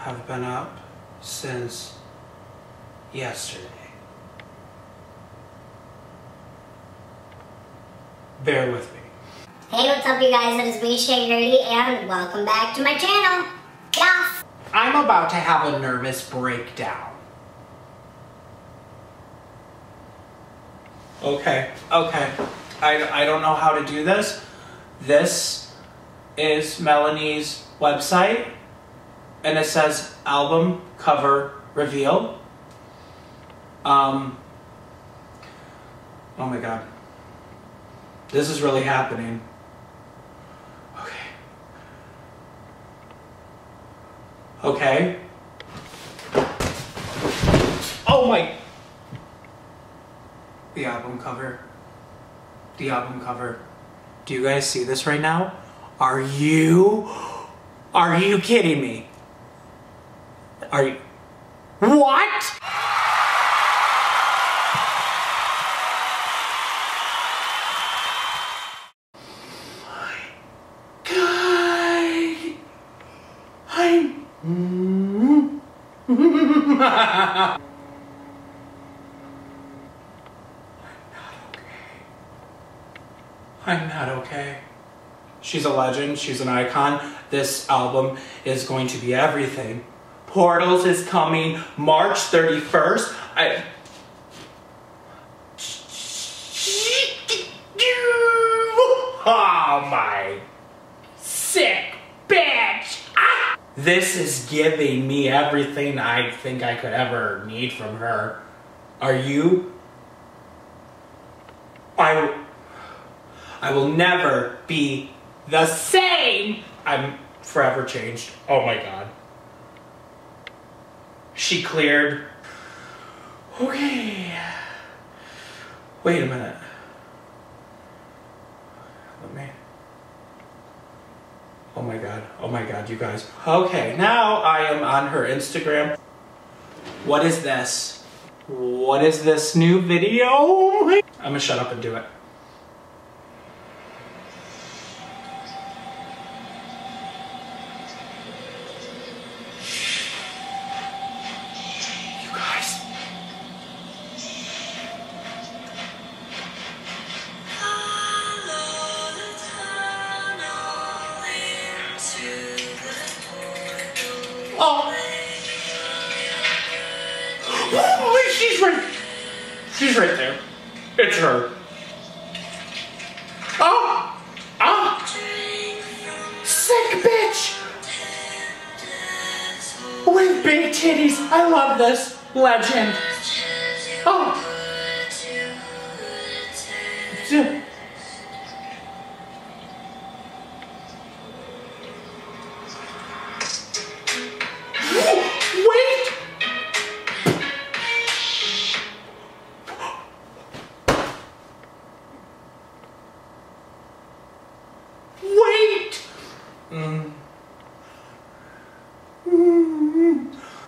have been up since yesterday. Bear with me. Hey, what's up, you guys? It is me, Shane Grady, and welcome back to my channel. Yes! I'm about to have a nervous breakdown. Okay. I don't know how to do this. This is Melanie's website, and it says album cover reveal. Oh my God. This is really happening. Okay. Oh my. The album cover. Do you guys see this right now? Are you kidding me? What? I'm not okay. I'm not okay. She's a legend. She's an icon. This album is going to be everything. Portals is coming March 31st. Oh my sick bitch. This is giving me everything I think I could ever need from her. Are you? I will never be the same. I'm forever changed. Oh my God. She cleared. Okay. Wait a minute. Let me. Oh my God, you guys. Okay, now I am on her Instagram. What is this? What is this new video? I'm gonna shut up and do it. You guys. Oh! Oh, she's right there. It's her. Oh! Oh! Sick bitch! With big titties. I love this. Legend. Oh! Dude.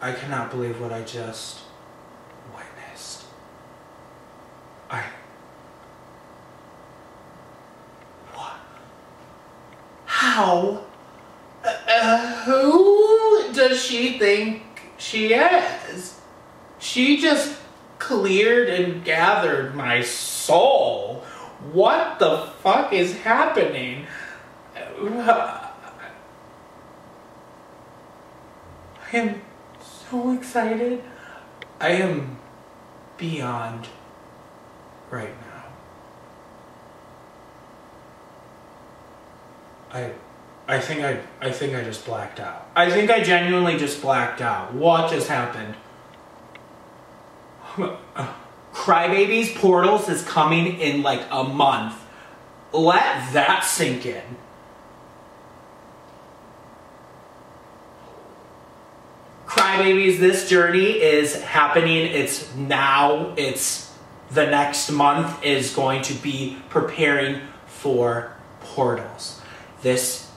I cannot believe what I just witnessed. What? How? Who does she think she is? She just cleared and gathered my soul. What the fuck is happening? I am so excited. I am beyond right now. I think I just blacked out. I think I genuinely just blacked out. What just happened? Crybabies Portals is coming in like a month. Let that sink in. Crybabies, this journey is happening. It's now. It's the next month is going to be preparing for Portals. This,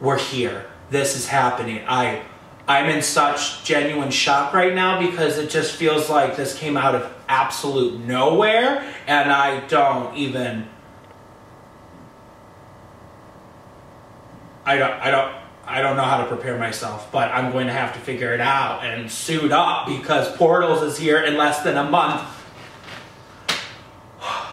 we're here. This is happening. I'm in such genuine shock right now because it just feels like this came out of absolute nowhere, and I don't even. I don't. I don't know how to prepare myself, but I'm going to have to figure it out and suit up because Portals is here in less than a month.